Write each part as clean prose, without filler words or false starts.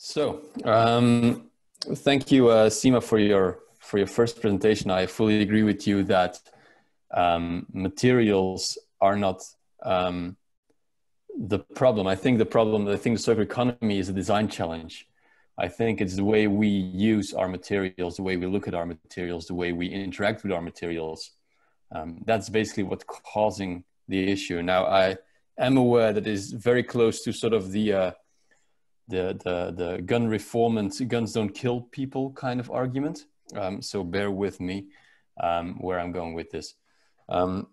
So thank you, Seema, for your first presentation. I fully agree with you that materials are not the problem. I think the problem, the circular economy is a design challenge. I think it's the way we use our materials, the way we look at our materials, the way we interact with our materials. That's basically what's causing the issue. Now, I am aware that is very close to sort of the gun reform and guns don't kill people kind of argument. So bear with me where I'm going with this. My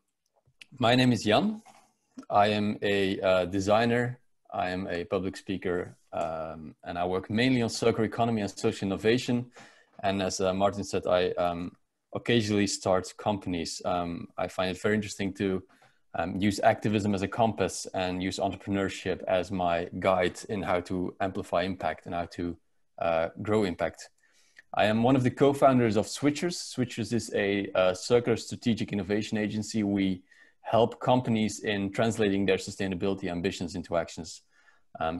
name is Jan. I am a designer. I am a public speaker, and I work mainly on circular economy and social innovation. And as Martin said, I occasionally start companies. I find it very interesting to use activism as a compass and use entrepreneurship as my guide in how to amplify impact and how to grow impact. I am one of the co-founders of Switchers. Switchers is a circular strategic innovation agency. We help companies in translating their sustainability ambitions into actions.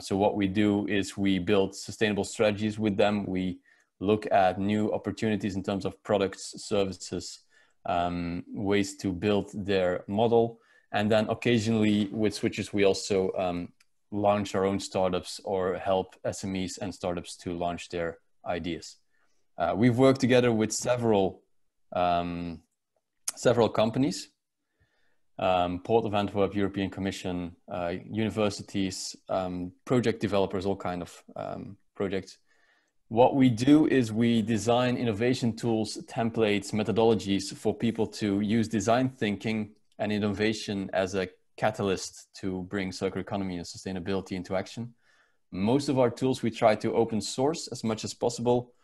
So what we do is we build sustainable strategies with them. We look at new opportunities in terms of products, services, ways to build their model. And then occasionally with Switchers, we also launch our own startups or help SMEs and startups to launch their ideas. We've worked together with several companies, Port of Antwerp, European Commission, universities, project developers, all kind of projects. What we do is we design innovation tools, templates, methodologies for people to use design thinking and innovation as a catalyst to bring circular economy and sustainability into action. Most of our tools we try to open source as much as possible.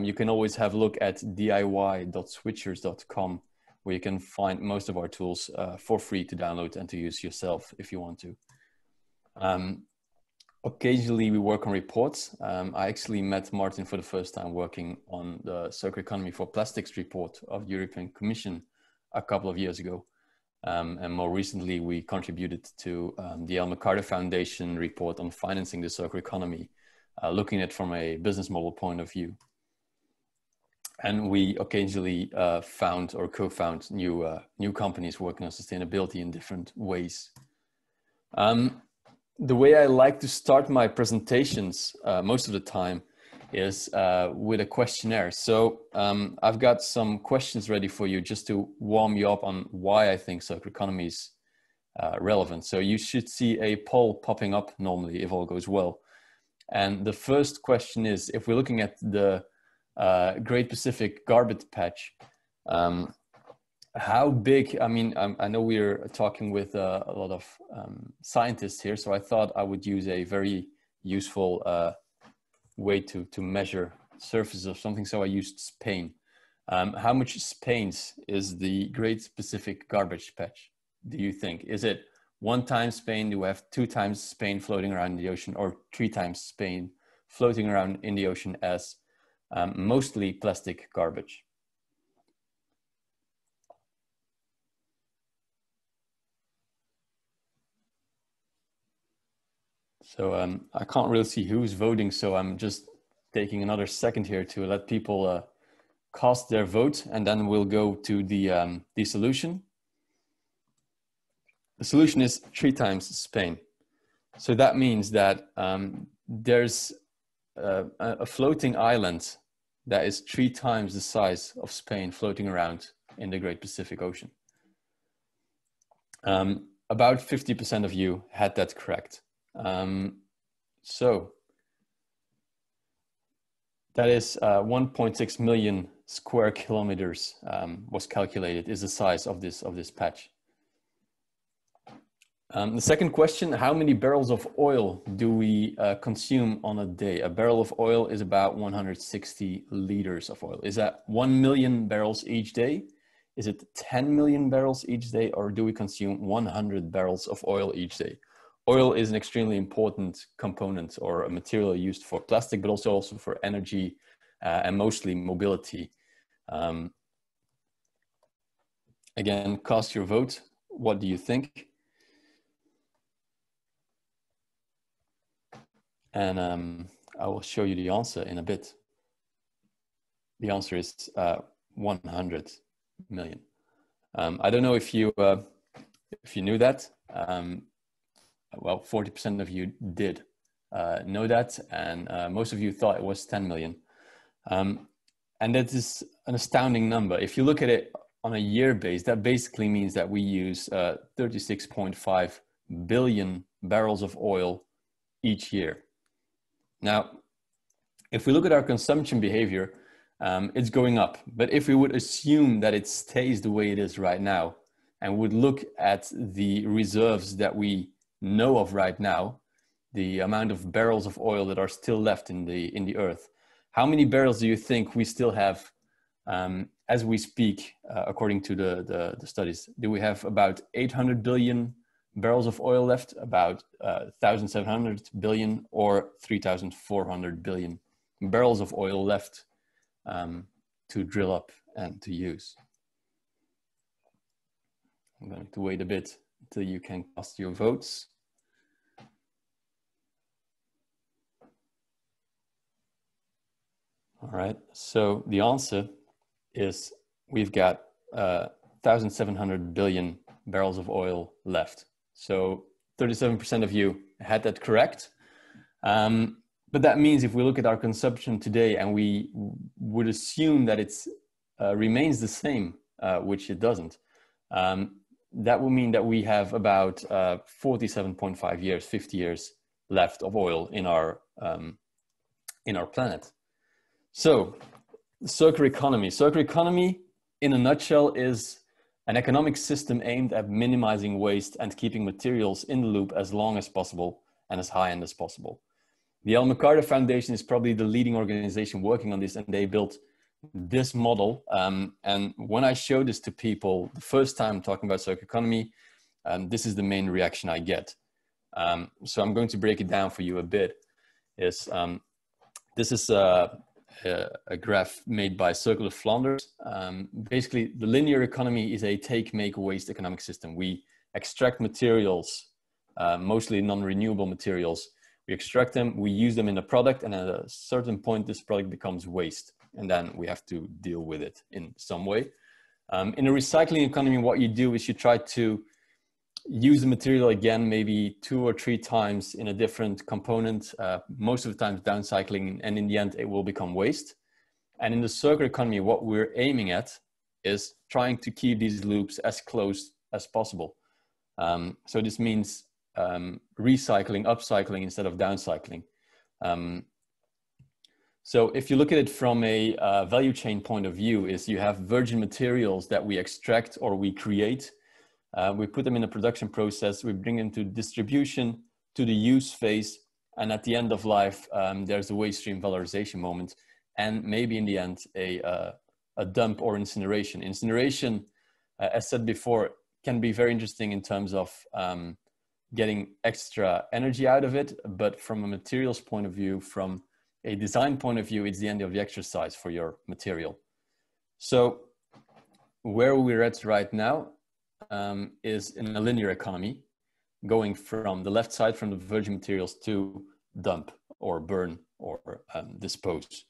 You can always have a look at diy.switchers.com, where you can find most of our tools for free to download and to use yourself if you want to. Occasionally we work on reports. I actually met Martin for the first time working on the Circular Economy for Plastics report of the European Commission a couple of years ago. And more recently, we contributed to the Ellen MacArthur Foundation report on financing the circular economy, looking at it from a business model point of view. And we occasionally found or co-found new companies working on sustainability in different ways. The way I like to start my presentations most of the time is with a questionnaire. So I've got some questions ready for you just to warm you up on why I think circular economy is relevant. So you should see a poll popping up normally if all goes well. And the first question is, if we're looking at the Great Pacific garbage patch. How big, I mean, I know we're talking with a lot of scientists here, so I thought I would use a very useful way to measure surfaces of something, so I used Spain. How much Spain's is the Great Pacific garbage patch, do you think? Is it 1 time Spain, do we have 2 times Spain floating around in the ocean, or 3 times Spain floating around in the ocean as mostly plastic garbage? So I can't really see who's voting, so I'm just taking another second here to let people cast their vote, and then we'll go to the solution. The solution is 3 times Spain. So that means that there's a floating island that is 3 times the size of Spain floating around in the Great Pacific Ocean. About 50% of you had that correct. So that is 1.6 million square kilometers was calculated is the size of this patch. The second question, how many barrels of oil do we consume on a day? A barrel of oil is about 160 liters of oil. Is that 1 million barrels each day? Is it 10 million barrels each day? Or do we consume 100 barrels of oil each day? Oil is an extremely important component or a material used for plastic, but also for energy and mostly mobility. Again, cast your vote. What do you think? And I will show you the answer in a bit. The answer is 100 million. I don't know if you knew that. Well, 40% of you did know that, and most of you thought it was 10 million. And that is an astounding number. If you look at it on a year base, that basically means that we use 36.5 billion barrels of oil each year. Now, if we look at our consumption behavior, it's going up. But if we would assume that it stays the way it is right now, and would look at the reserves that we know of right now, the amount of barrels of oil that are still left in the earth, how many barrels do you think we still have as we speak, according to the studies? Do we have about 800 billion barrels of oil left, about 1,700 billion or 3,400 billion barrels of oil left to drill up and to use? I'm going to wait a bit until you can cast your votes. All right, so the answer is we've got 1,700 billion barrels of oil left. So 37% of you had that correct. But that means if we look at our consumption today and we would assume that it remains the same, which it doesn't, that will mean that we have about 47.5 years, 50 years left of oil in our planet. So, circular economy. Circular economy, in a nutshell, is an economic system aimed at minimizing waste and keeping materials in the loop as long as possible and as high-end as possible. The Ellen MacArthur Foundation is probably the leading organization working on this, and they built this model. And when I show this to people the first time talking about circular economy, this is the main reaction I get. So I'm going to break it down for you a bit. Is this is a graph made by Circular Flanders. Basically, the linear economy is a take, make, waste economic system. We extract materials, mostly non-renewable materials. We extract them, we use them in a product, and at a certain point, this product becomes waste. And then we have to deal with it in some way. In a recycling economy, what you do is you try to use the material again, maybe 2 or 3 times in a different component, most of the time downcycling, and in the end it will become waste. And in the circular economy, what we're aiming at is trying to keep these loops as close as possible. So this means recycling, upcycling instead of downcycling. So if you look at it from a value chain point of view, is you have virgin materials that we extract or we create. We put them in a production process, we bring them to distribution, to the use phase, and at the end of life, there's a waste stream valorization moment, and maybe in the end, a dump or incineration. Incineration, as said before, can be very interesting in terms of getting extra energy out of it, but from a materials point of view, from a design point of view, it's the end of the exercise for your material. So where we're at right now, is in a linear economy, going from the left side, from the virgin materials to dump or burn or dispose.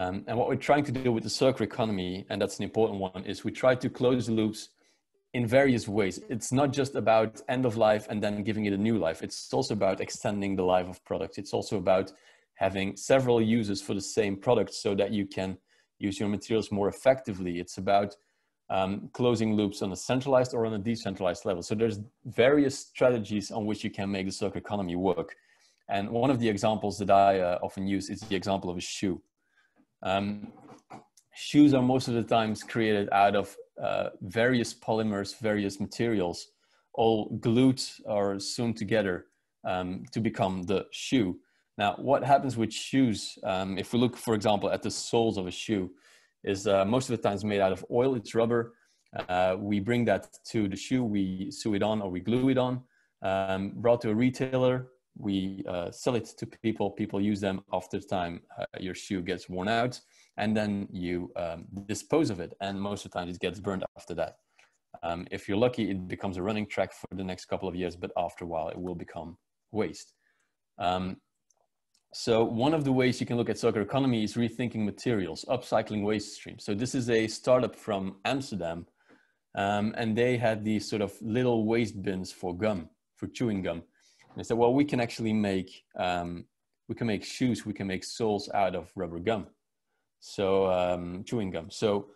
And what we're trying to do with the circular economy, and that's an important one, is we try to close the loops in various ways. It's not just about end of life and then giving it a new life. It's also about extending the life of products. It's also about having several uses for the same product so that you can use your materials more effectively. It's about closing loops on a centralized or on a decentralized level. So there's various strategies on which you can make the circular economy work. And one of the examples that I often use is the example of a shoe. Shoes are most of the times created out of various polymers, various materials, all glued or sewn together to become the shoe. Now, what happens with shoes, if we look, for example, at the soles of a shoe, is most of the times made out of oil, it's rubber. We bring that to the shoe, we sew it on or we glue it on, brought to a retailer, we sell it to people, people use them. After time, your shoe gets worn out, and then you dispose of it, and most of the time it gets burned after that. If you're lucky, it becomes a running track for the next couple of years, but after a while it will become waste. So one of the ways you can look at circular economy is rethinking materials, upcycling waste streams. So this is a startup from Amsterdam, and they had these sort of little waste bins for gum, for chewing gum. And they said, well, we can actually make, we can make shoes, we can make soles out of rubber gum, so chewing gum. So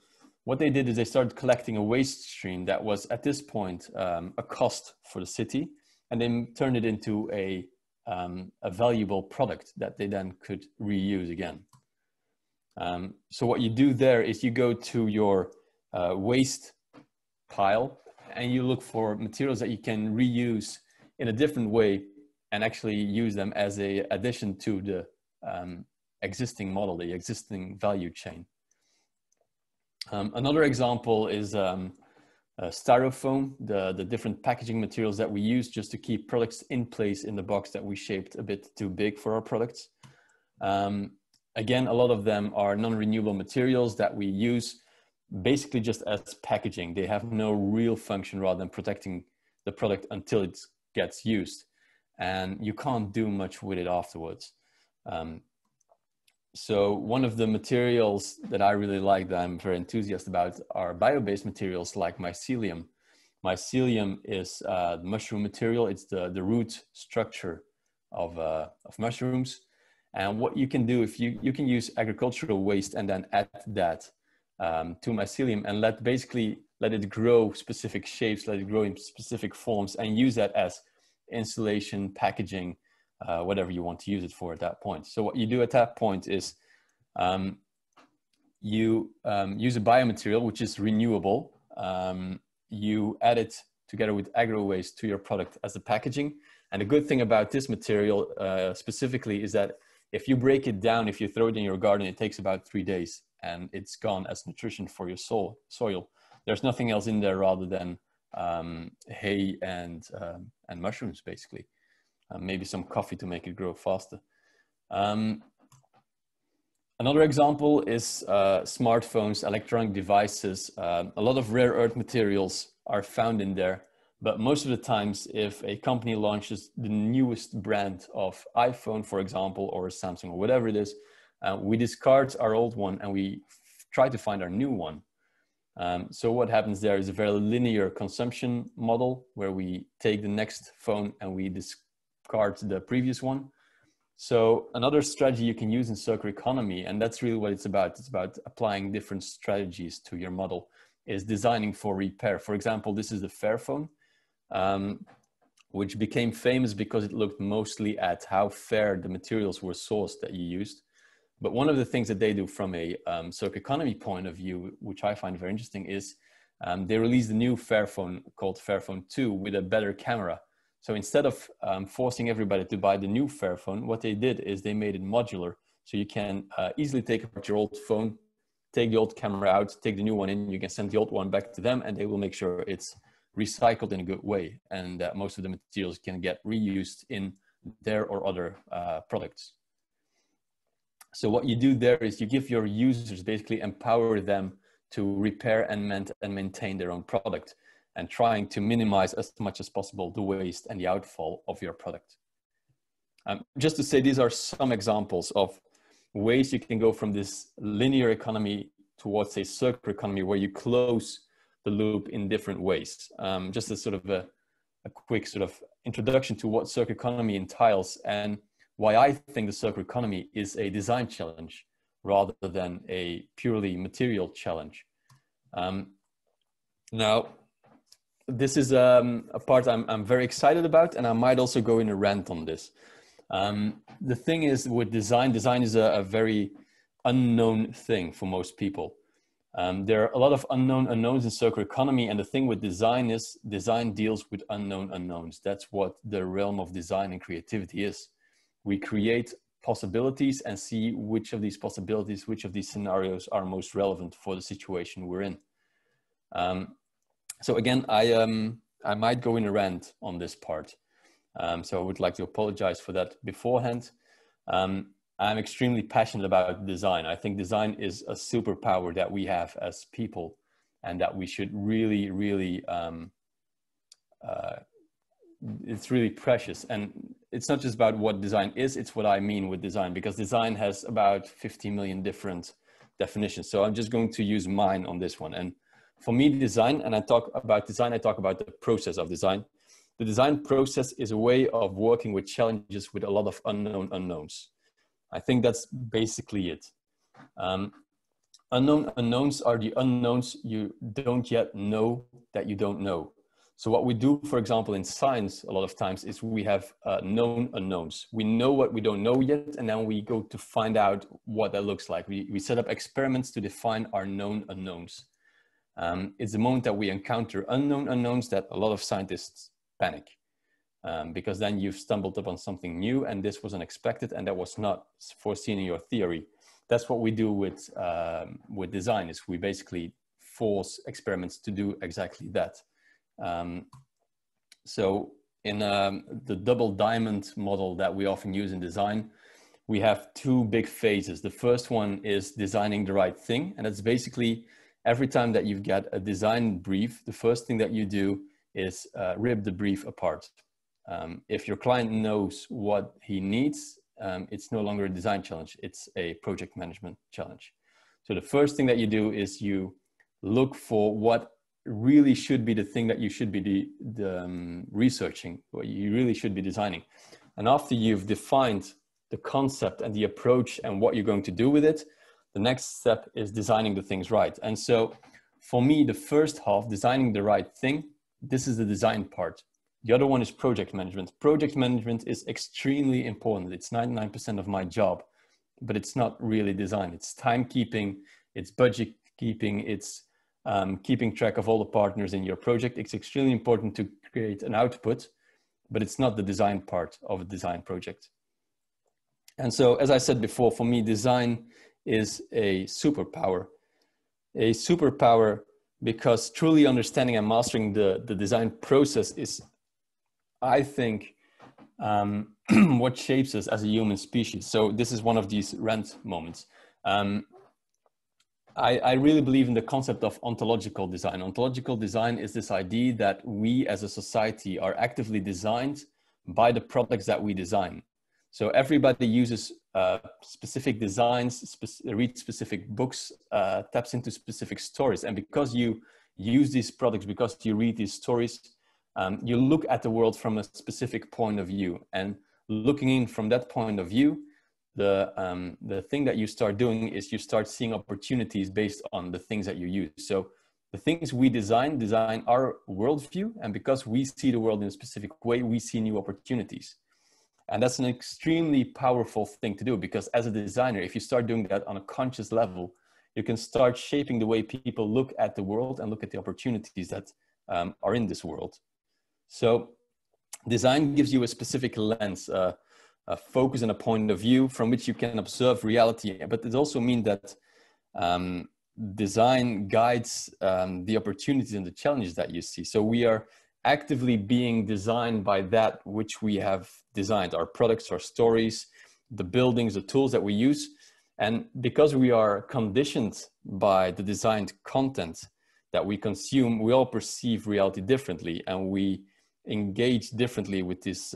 what they did is they started collecting a waste stream that was at this point a cost for the city, and they turned it into a valuable product that they then could reuse again. So what you do there is you go to your waste pile and you look for materials that you can reuse in a different way and actually use them as an addition to the existing model, the existing value chain. Another example is styrofoam, the different packaging materials that we use just to keep products in place in the box that we shaped a bit too big for our products. Again, a lot of them are non-renewable materials that we use basically just as packaging. They have no real function rather than protecting the product until it gets used, and you can't do much with it afterwards. So one of the materials that I really like, that I'm very enthusiastic about, are bio-based materials like mycelium. Mycelium is the mushroom material. It's the root structure of mushrooms. And what you can do, if you can use agricultural waste and then add that to mycelium and let it grow specific shapes, let it grow in specific forms, and use that as insulation, packaging, whatever you want to use it for at that point. So what you do at that point is you use a biomaterial, which is renewable. You add it together with agro waste to your product as the packaging. And the good thing about this material specifically is that if you break it down, if you throw it in your garden, it takes about 3 days and it's gone as nutrition for your soil. There's nothing else in there rather than hay and mushrooms, basically. Maybe some coffee to make it grow faster. Another example is smartphones, electronic devices. A lot of rare earth materials are found in there, but most of the times if a company launches the newest brand of iPhone, for example, or Samsung or whatever it is, we discard our old one and we try to find our new one. So what happens there is a very linear consumption model where we take the next phone and we discard the previous one. So another strategy you can use in circular economy, and that's really what it's about. It's about applying different strategies to your model, is designing for repair. For example, this is the Fairphone, which became famous because it looked mostly at how fair the materials were sourced that you used. But one of the things that they do from a circular economy point of view, which I find very interesting, is they released a new Fairphone called Fairphone 2 with a better camera. So instead of forcing everybody to buy the new Fairphone, what they did is they made it modular. So you can easily take apart your old phone, take the old camera out, take the new one in, you can send the old one back to them and they will make sure it's recycled in a good way and that most of the materials can get reused in their or other products. So what you do there is you give your users, basically empower them to repair and maintain their own product, and trying to minimize as much as possible the waste and the outfall of your product. Just to say, these are some examples of ways you can go from this linear economy towards a circular economy where you close the loop in different ways. Just as sort of a quick sort of introduction to what circular economy entails and why I think the circular economy is a design challenge rather than a purely material challenge. Now, this is a part I'm very excited about, and I might also go in a rant on this. The thing is with design is a very unknown thing for most people. There are a lot of unknowns in circular economy, and the thing with design is design deals with unknown unknowns. That's what the realm of design and creativity is. We create possibilities and see which of these possibilities, which of these scenarios are most relevant for the situation we're in. So again, I might go in a rant on this part. So I would like to apologize for that beforehand. I'm extremely passionate about design. I think design is a superpower that we have as people and that we should really, really, it's really precious. And it's not just about what design is, it's what I mean with design, because design has about 50 million different definitions. So I'm just going to use mine on this one. And for me, design, and I talk about design, I talk about the process of design. The design process is a way of working with challenges with a lot of unknown unknowns. I think that's basically it. Unknown unknowns are the unknowns you don't yet know that you don't know. So what we do, for example, in science a lot of times is we have known unknowns. We know what we don't know yet, and then we go to find out what that looks like. We set up experiments to define our known unknowns. It's the moment that we encounter unknown unknowns that a lot of scientists panic, because then you've stumbled upon something new and this was unexpected and that was not foreseen in your theory. That's what we do with design, is we basically force experiments to do exactly that. So in the double diamond model that we often use in design, we have two big phases. The first one is designing the right thing. And that's basically every time that you've got a design brief, the first thing that you do is rip the brief apart. If your client knows what he needs, it's no longer a design challenge. It's a project management challenge. So the first thing that you do is you look for what really should be the thing that you should be researching, what you really should be designing. And after you've defined the concept and the approach and what you're going to do with it, the next step is designing the things right. And so for me, the first half, designing the right thing, this is the design part. The other one is project management. Project management is extremely important. It's 99% of my job, but it's not really design. It's timekeeping, it's budget keeping, it's keeping track of all the partners in your project. It's extremely important to create an output, but it's not the design part of a design project. And so, as I said before, for me, design is a superpower. A superpower because truly understanding and mastering the design process is, I think, what shapes us as a human species. So this is one of these rant moments. I really believe in the concept of ontological design. Ontological design is this idea that we as a society are actively designed by the products that we design. So everybody uses specific designs, reads specific books, taps into specific stories. And because you use these products, because you read these stories, you look at the world from a specific point of view. And looking in from that point of view, the thing that you start doing is you start seeing opportunities based on the things that you use. So the things we design our worldview, and because we see the world in a specific way, we see new opportunities. And that's an extremely powerful thing to do, because as a designer, if you start doing that on a conscious level, you can start shaping the way people look at the world and look at the opportunities that are in this world. So design gives you a specific lens, a focus and a point of view from which you can observe reality. But it also means that design guides the opportunities and the challenges that you see. So we are actively being designed by that which we have designed, our products, our stories, the buildings, the tools that we use. And because we are conditioned by the designed content that we consume, we all perceive reality differently and we engage differently with this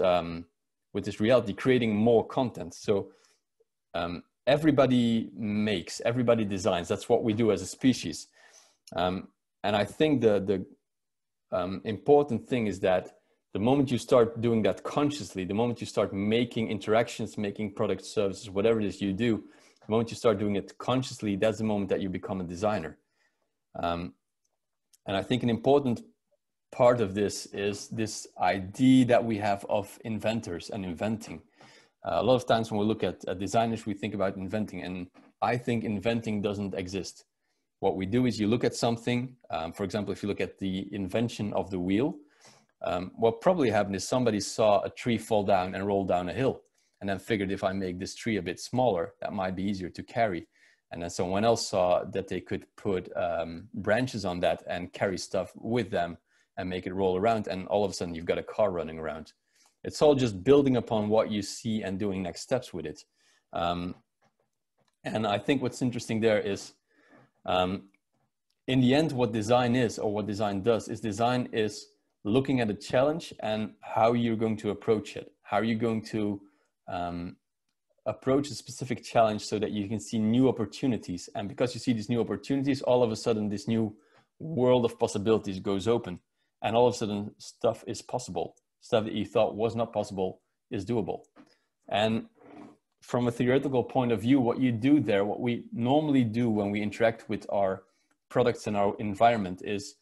reality, creating more content. So everybody makes, everybody designs. That's what we do as a species. And I think the important thing is that the moment you start doing that consciously, the moment you start making interactions, making products, services, whatever it is you do, the moment you start doing it consciously, that's the moment that you become a designer. And I think an important part of this is this idea that we have of inventors and inventing. A lot of times when we look at designers, we think about inventing, and I think inventing doesn't exist. What we do is you look at something, for example, if you look at the invention of the wheel, what probably happened is somebody saw a tree fall down and roll down a hill, and then figured, if I make this tree a bit smaller, that might be easier to carry. And then someone else saw that they could put branches on that and carry stuff with them and make it roll around, and all of a sudden you've got a car running around. It's all just building upon what you see and doing next steps with it. And I think what's interesting there is, in the end, what design is, or what design does, is design is looking at a challenge and how you're going to approach it. How are you going to approach a specific challenge so that you can see new opportunities? And because you see these new opportunities, all of a sudden this new world of possibilities goes open. And all of a sudden stuff is possible. Stuff that you thought was not possible is doable. And from a theoretical point of view, what you do there, what we normally do when we interact with our products and our environment is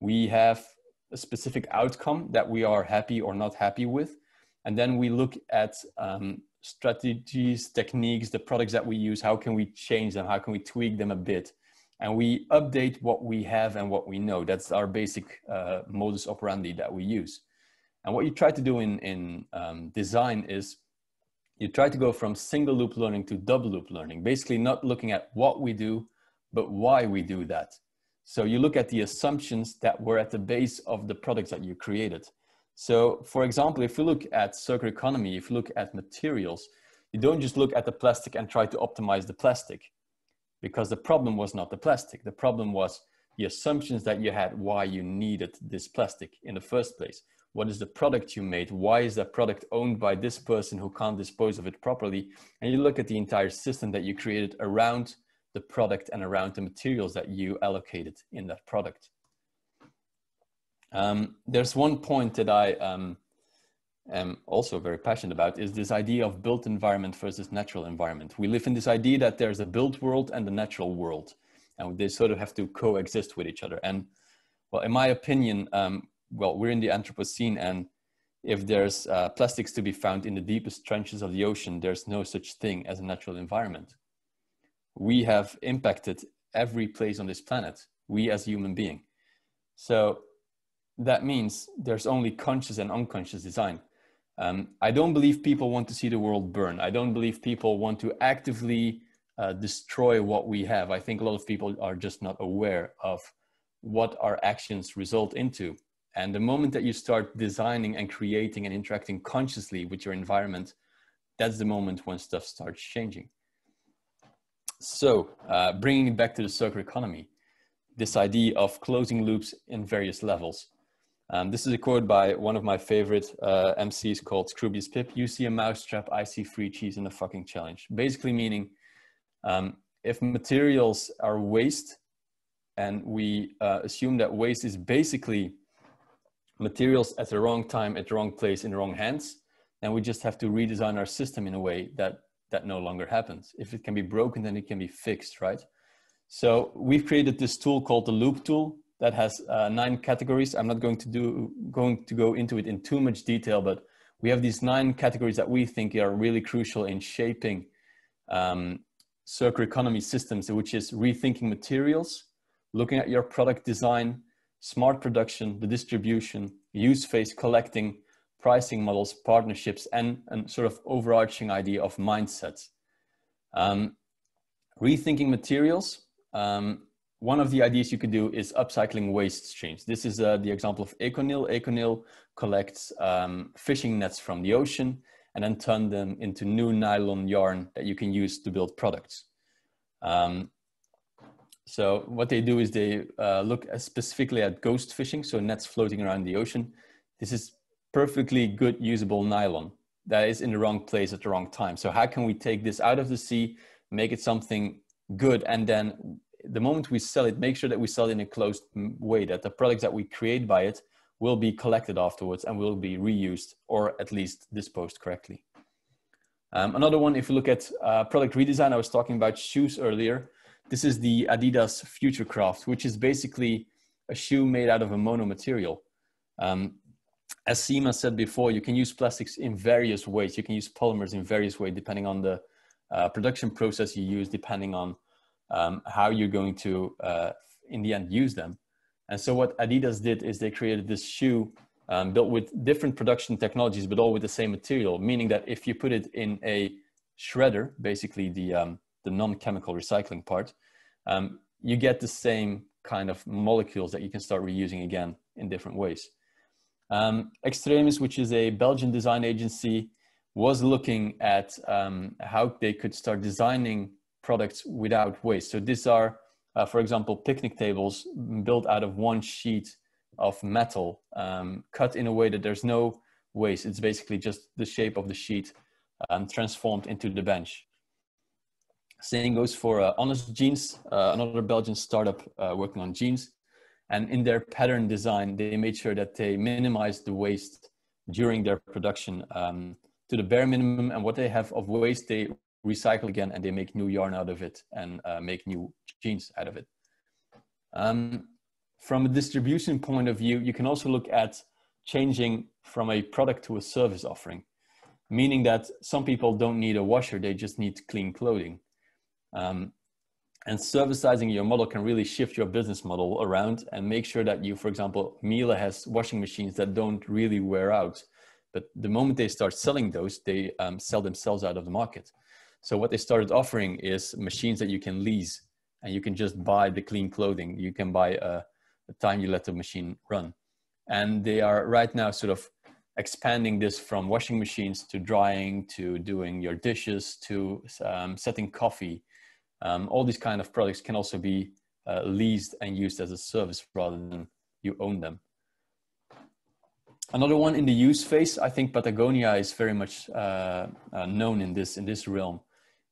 we have a specific outcome that we are happy or not happy with. And then we look at strategies, techniques, the products that we use, how can we change them? How can we tweak them a bit? And we update what we have and what we know. That's our basic modus operandi that we use. And what you try to do in design is you try to go from single loop learning to double loop learning, basically not looking at what we do, but why we do that. So you look at the assumptions that were at the base of the products that you created. So for example, if you look at circular economy, if you look at materials, you don't just look at the plastic and try to optimize the plastic, because the problem was not the plastic. The problem was the assumptions that you had, why you needed this plastic in the first place. What is the product you made? Why is that product owned by this person who can't dispose of it properly? And you look at the entire system that you created around the product and around the materials that you allocated in that product. There's one point that I am also very passionate about, is this idea of built environment versus natural environment. We live in this idea that there's a built world and the natural world, and they sort of have to coexist with each other. And well, in my opinion, we're in the Anthropocene, and if there's plastics to be found in the deepest trenches of the ocean, there's no such thing as a natural environment. We have impacted every place on this planet, we as human being. So that means there's only conscious and unconscious design. I don't believe people want to see the world burn. I don't believe people want to actively destroy what we have. I think a lot of people are just not aware of what our actions result into. And the moment that you start designing and creating and interacting consciously with your environment, that's the moment when stuff starts changing. So bringing it back to the circular economy, this idea of closing loops in various levels. This is a quote by one of my favorite MCs called Scroobius Pip. You see a mousetrap, I see free cheese in a fucking challenge. Basically meaning if materials are waste, and we assume that waste is basically materials at the wrong time, at the wrong place, in the wrong hands, then we just have to redesign our system in a way that that no longer happens. If it can be broken, then it can be fixed, right? So we've created this tool called the Loop Tool that has 9 categories. I'm not going to go into it in too much detail, but we have these 9 categories that we think are really crucial in shaping circular economy systems, which is rethinking materials, looking at your product design, smart production, the distribution, use phase, collecting, pricing models, partnerships, and sort of overarching idea of mindsets. Rethinking materials. One of the ideas you could do is upcycling waste streams. This is the example of Econyl. Econyl collects fishing nets from the ocean and then turn them into new nylon yarn that you can use to build products. So what they do is they look specifically at ghost fishing, so nets floating around the ocean. This is perfectly good usable nylon that is in the wrong place at the wrong time. So how can we take this out of the sea, make it something good, and then the moment we sell it, make sure that we sell it in a closed way, that the products that we create by it will be collected afterwards and will be reused or at least disposed correctly. Another one, if you look at product redesign, I was talking about shoes earlier. This is the Adidas Futurecraft, which is basically a shoe made out of a mono material. As Seema said before, you can use plastics in various ways. You can use polymers in various ways, depending on the production process you use, depending on how you're going to, in the end, use them. And so what Adidas did is they created this shoe built with different production technologies, but all with the same material, meaning that if you put it in a shredder, basically the non-chemical recycling part, you get the same kind of molecules that you can start reusing again in different ways. Extremis, which is a Belgian design agency, was looking at how they could start designing products without waste. So these are, for example, picnic tables built out of one sheet of metal, cut in a way that there's no waste. It's basically just the shape of the sheet transformed into the bench. Same goes for Honest Jeans, another Belgian startup working on jeans. And in their pattern design, they made sure that they minimized the waste during their production to the bare minimum. And what they have of waste, they recycle again, and they make new yarn out of it and make new jeans out of it. From a distribution point of view, you can also look at changing from a product to a service offering, meaning that some people don't need a washer, they just need clean clothing. And servicizing your model can really shift your business model around and make sure that you, for example, Miele has washing machines that don't really wear out, but the moment they start selling those, they sell themselves out of the market. So what they started offering is machines that you can lease, and you can just buy the clean clothing. You can buy the time you let the machine run. And they are right now sort of expanding this from washing machines to drying, to doing your dishes, to setting coffee. All these kind of products can also be leased and used as a service rather than you own them. Another one in the use phase, I think Patagonia is very much known in this realm,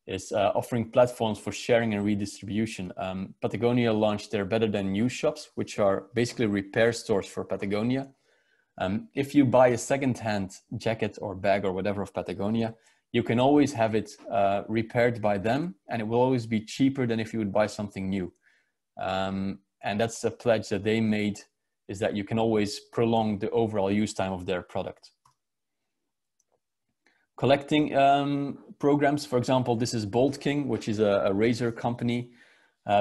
is offering platforms for sharing and redistribution. Patagonia launched their Better Than New shops, which are basically repair stores for Patagonia. If you buy a secondhand jacket or bag or whatever of Patagonia, you can always have it repaired by them, and it will always be cheaper than if you would buy something new. And that's a pledge that they made, is that you can always prolong the overall use time of their product. Collecting programs, for example, this is Bolt King, which is a razor company.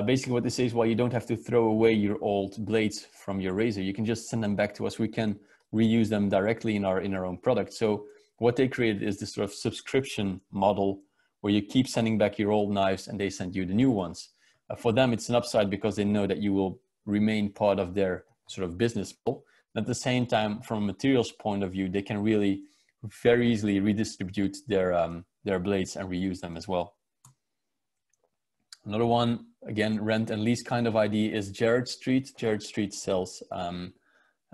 Basically what this is, well, you don't have to throw away your old blades from your razor. You can just send them back to us. We can reuse them directly in our own product. So what they created is this sort of subscription model where you keep sending back your old knives and they send you the new ones. For them, it's an upside because they know that you will remain part of their sort of business model. And at the same time, from a materials point of view, they can really very easily redistribute their blades and reuse them as well. Another one, again, rent and lease kind of idea, is Jared Street. Jared Street sells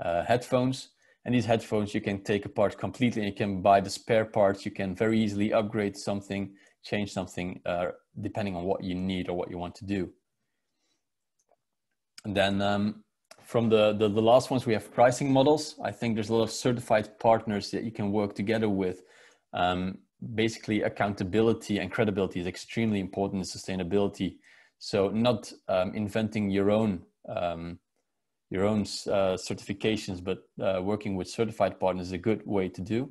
headphones, and these headphones you can take apart completely, and you can buy the spare parts. You can very easily upgrade something, change something, depending on what you need or what you want to do. And then from the last ones, we have pricing models. I think there's a lot of certified partners that you can work together with. Basically, accountability and credibility is extremely important in sustainability. So not inventing your own certifications, but working with certified partners is a good way to do.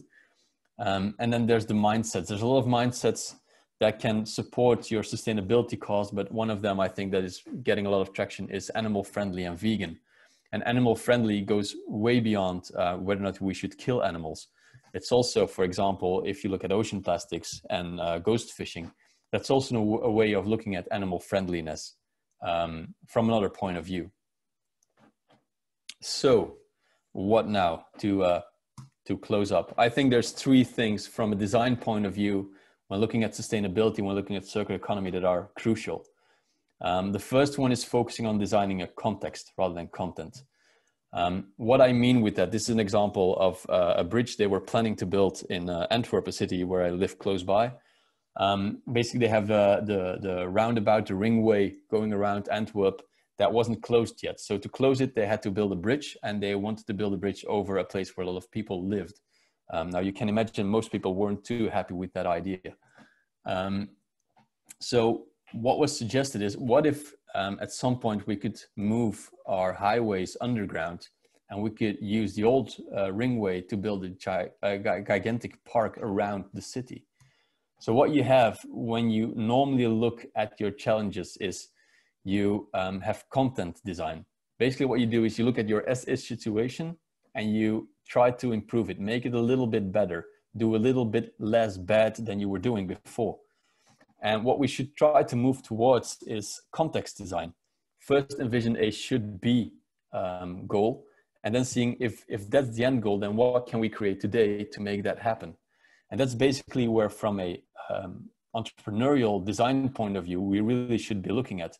And then there's the mindsets. There's a lot of mindsets that can support your sustainability cause, but one of them I think that is getting a lot of traction is animal friendly and vegan. And animal friendly goes way beyond whether or not we should kill animals. It's also, for example, if you look at ocean plastics and ghost fishing, that's also a way of looking at animal friendliness from another point of view. So what now to close up? I think there's three things from a design point of view when looking at sustainability, when looking at circular economy, that are crucial. The first one is focusing on designing a context rather than content. What I mean with that, this is an example of a bridge they were planning to build in Antwerp, a city where I live close by. Basically, they have the roundabout, the ringway going around Antwerp that wasn't closed yet. So to close it, they had to build a bridge, and they wanted to build a bridge over a place where a lot of people lived. Now, you can imagine most people weren't too happy with that idea. So what was suggested is, what if at some point we could move our highways underground, and we could use the old ringway to build a gigantic park around the city. So what you have when you normally look at your challenges is you have content design. Basically what you do is you look at your as-is situation and you try to improve it, make it a little bit better, do a little bit less bad than you were doing before. And what we should try to move towards is context design. First, envision a should-be goal, and then seeing if that's the end goal, then what can we create today to make that happen? And that's basically where, from a entrepreneurial design point of view, we really should be looking at.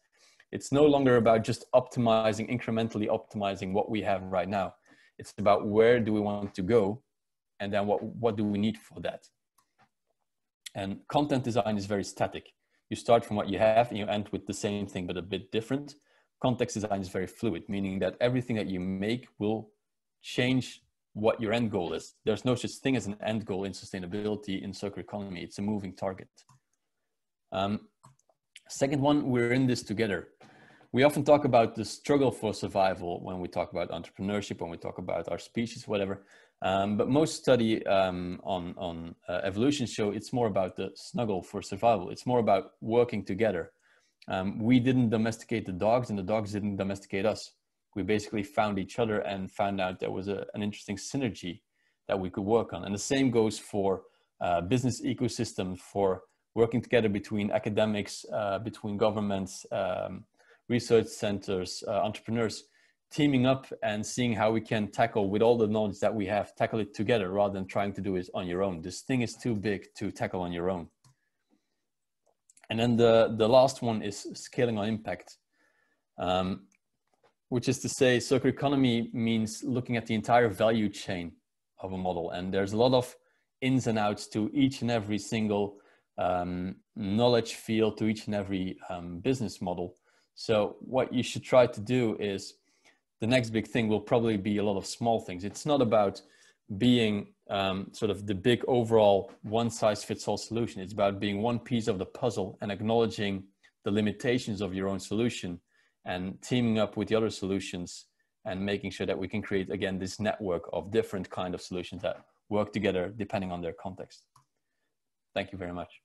It's no longer about just optimizing, incrementally optimizing what we have right now. It's about where do we want to go, and then what do we need for that? And content design is very static. You start from what you have and you end with the same thing, but a bit different. Context design is very fluid, meaning that everything that you make will change what your end goal is. There's no such thing as an end goal in sustainability, in circular economy. It's a moving target. Second one, we're in this together. We often talk about the struggle for survival when we talk about entrepreneurship, when we talk about our species, whatever. But most study on evolution show it's more about the snuggle for survival. It's more about working together. We didn't domesticate the dogs and the dogs didn't domesticate us. We basically found each other and found out there was an interesting synergy that we could work on. And the same goes for business ecosystem, for working together between academics, between governments, research centers, entrepreneurs, teaming up and seeing how we can tackle, with all the knowledge that we have, tackle it together rather than trying to do it on your own. This thing is too big to tackle on your own. And then the last one is scaling on impact, which is to say circular economy means looking at the entire value chain of a model. And there's a lot of ins and outs to each and every single knowledge field, to each and every business model. So what you should try to do is, the next big thing will probably be a lot of small things. It's not about being sort of the big overall one-size-fits-all solution. It's about being one piece of the puzzle and acknowledging the limitations of your own solution and teaming up with the other solutions and making sure that we can create, again, this network of different kind of solutions that work together depending on their context. Thank you very much.